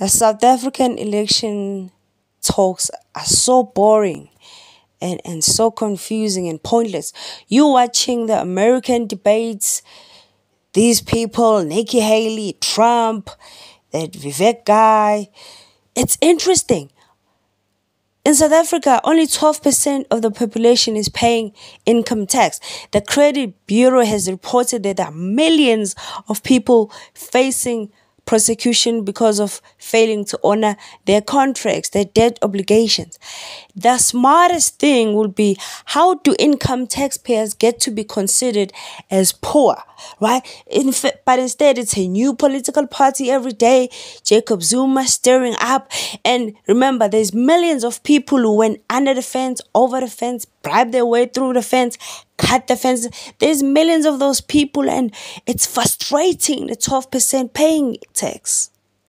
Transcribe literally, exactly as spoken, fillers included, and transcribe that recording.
The South African election talks are so boring and, and so confusing and pointless. You watching the American debates, these people, Nikki Haley, Trump, that Vivek guy, it's interesting. In South Africa, only twelve percent of the population is paying income tax. The Credit Bureau has reported that there are millions of people facing prosecution because of failing to honor their contracts, their debt obligations. The smartest thing would be, how do income taxpayers get to be considered as poor, right? In fact, but instead, it's a new political party every day, Jacob Zuma stirring up. And remember, there's millions of people who went under the fence, over the fence, bribe their way through the fence, cut the fence. There's millions of those people, and it's frustrating, the twelve percent paying tax.